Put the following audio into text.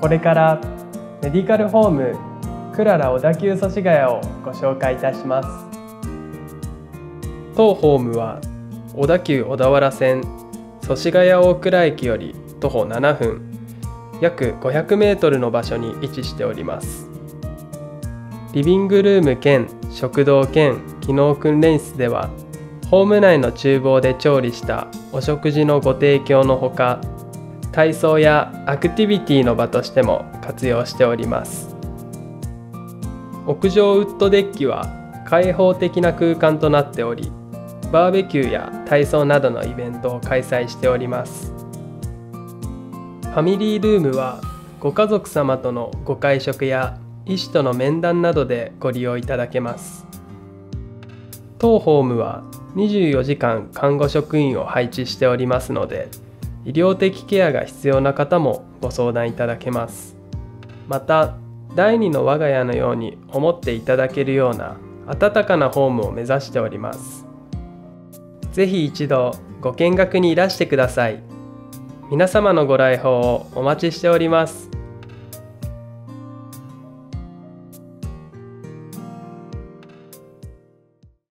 これからメディカルホームクララ小田急祖師ヶ谷をご紹介いたします。当ホームは小田急小田原線祖師ヶ谷大倉駅より徒歩7分、約500メートルの場所に位置しております。リビングルーム兼食堂兼機能訓練室では、ホーム内の厨房で調理したお食事のご提供のほか、体操やアクティビティの場としても活用しております。屋上ウッドデッキは開放的な空間となっており、バーベキューや体操などのイベントを開催しております。ファミリールームはご家族様とのご会食や医師との面談などでご利用いただけます。当ホームは24時間看護職員を配置しておりますので、医療的ケアが必要な方もご相談いただけます。また、第2の我が家のように思っていただけるような温かなホームを目指しております。ぜひ一度ご見学にいらしてください。皆様のご来訪をお待ちしております。